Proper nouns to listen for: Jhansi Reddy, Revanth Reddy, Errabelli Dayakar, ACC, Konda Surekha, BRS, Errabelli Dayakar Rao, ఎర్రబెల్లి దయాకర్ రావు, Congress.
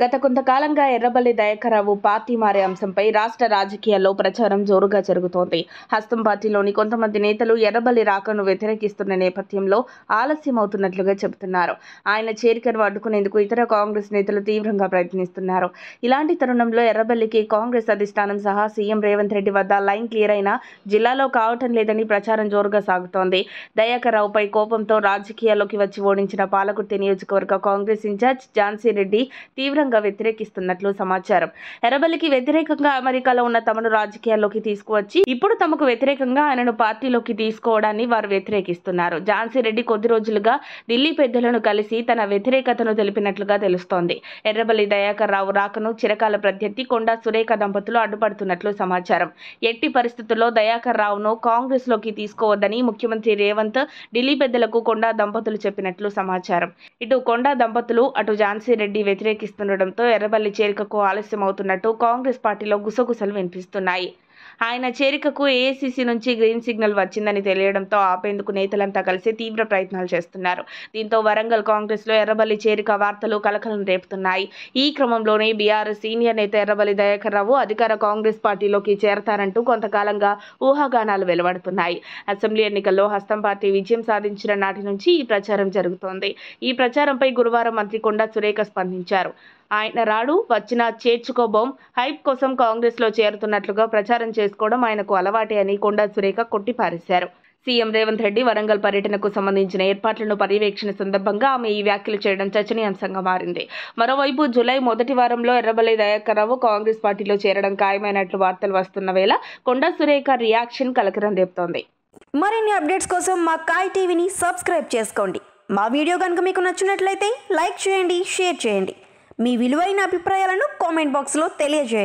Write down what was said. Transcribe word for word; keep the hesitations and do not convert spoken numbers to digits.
గత కొంతకాలంగా ఎర్రబెల్లి దయాకర్ రావు పార్టీ మారే అంశంపై రాష్ట్ర రాజకీయాల్లో ప్రచారం జోరుగా జరుగుతోంది. హస్తం పార్టీలోని కొంతమంది నేతలు ఎర్రబెల్లి రాకను వ్యతిరేకిస్తున్న నేపథ్యంలో ఆలస్యం అవుతున్నట్లుగా చెబుతున్నారు. ఆయన చేరికను అడ్డుకునేందుకు ఇతర కాంగ్రెస్ నేతలు తీవ్రంగా ప్రయత్నిస్తున్నారు. ఇలాంటి తరుణంలో ఎర్రబెల్లికి కాంగ్రెస్ అధిష్టానం సహా సీఎం రేవంత్ రెడ్డి వద్ద లైన్ క్లియర్ అయినా జిల్లాలో కావటం లేదని ప్రచారం జోరుగా సాగుతోంది. దయాకర్ రావుపై కోపంతో రాజకీయాల్లోకి వచ్చి ఓడించిన పాలకుర్తి నియోజకవర్గ కాంగ్రెస్ ఇన్ఛార్జ్ ఝాన్సీ రెడ్డి తీవ్రంగా వ్యతిరేకిస్తున్నట్లు సమాచారం. ఎర్రబెల్లికి వ్యతిరేకంగా అమెరికాలో ఉన్న తమను రాజకీయాల్లోకి తీసుకువచ్చి ఇప్పుడు తమకు వ్యతిరేకంగా ఆయనను పార్టీలోకి తీసుకోవడాన్ని వారు వ్యతిరేకిస్తున్నారు. ఝాన్సీ రెడ్డి కొద్ది రోజులుగా ఢిల్లీ పెద్దలను కలిసి తన వ్యతిరేకతను తెలిపినట్లుగా తెలుస్తోంది. ఎర్రబెల్లి దయాకర్ రావు రాకను చిరకాల ప్రత్యర్థి కొండా సురేఖ దంపతులు అడ్డుపడుతున్నట్లు సమాచారం. ఎట్టి పరిస్థితుల్లో దయాకర్ రావును కాంగ్రెస్ లోకి తీసుకోవద్దని ముఖ్యమంత్రి రేవంత్ ఢిల్లీ పెద్దలకు కొండా దంపతులు చెప్పినట్లు సమాచారం. ఇటు కొండా దంపతులు అటు ఝాన్సీ రెడ్డి వ్యతిరేకిస్తున్నారు. ఎర్రబెల్లి చేరికకు ఆలస్యం అవుతున్నట్టు కాంగ్రెస్ పార్టీలో గుసగుసలు వినిపిస్తున్నాయి. ఆయన చేరికకు ఏసీసీ నుంచి గ్రీన్ సిగ్నల్ వచ్చిందని తెలియడంతో ఆపేందుకు నేతలంతా కలిసి తీవ్ర ప్రయత్నాలు చేస్తున్నారు. దీంతో వరంగల్ కాంగ్రెస్ లో ఎర్రబెల్లి చేరిక వార్తలు కలకలం రేపుతున్నాయి. ఈ క్రమంలోనే బీఆర్ఎస్ సీనియర్ నేత ఎర్రబెల్లి దయాకర్ రావు అధికార కాంగ్రెస్ పార్టీలోకి చేరతారంటూ కొంతకాలంగా ఊహాగానాలు వెలువడుతున్నాయి. అసెంబ్లీ ఎన్నికల్లో హస్తం పార్టీ విజయం సాధించిన నాటి నుంచి ఈ ప్రచారం జరుగుతోంది. ఈ ప్రచారంపై గురువారం మంత్రి కొండా సురేఖ స్పందించారు. ఆయన రాడు వచ్చినా చేర్చుకోబోం, హైప్ కోసం కాంగ్రెస్ లో చేరుతున్నట్లుగా ప్రచారం చేసుకోవడం ఆయనకు అలవాటే అని కొండా సురేఖ కొట్టిపారేశారు. సీఎం రేవంత్ రెడ్డి వరంగల్ పర్యటనకు సంబంధించిన ఏర్పాట్లను పర్యవేక్షణ సందర్భంగా ఆమె ఈ వ్యాఖ్యలు చేయడం చర్చనీయాంశంగా మారింది. మరోవైపు జూలై మొదటి వారంలో ఎర్రబెల్లి దయాకర్ రావు కాంగ్రెస్ పార్టీలో చేరడం ఖాయమైనట్లు వార్తలు వస్తున్న వేళ కొండా సురేఖ రియాక్షన్ కలకలం రేపుతోంది. మరిన్ని అప్డేట్స్ కోసం మా కాయ్ టీవీని సబ్స్క్రైబ్ చేసుకోండి. మా వీడియో కనుక మీకు నచ్చినట్లయితే లైక్ చేయండి, షేర్ చేయండి. మీ విలువైన అభిప్రాయాలను కామెంట్ బాక్స్లో తెలియజేయండి.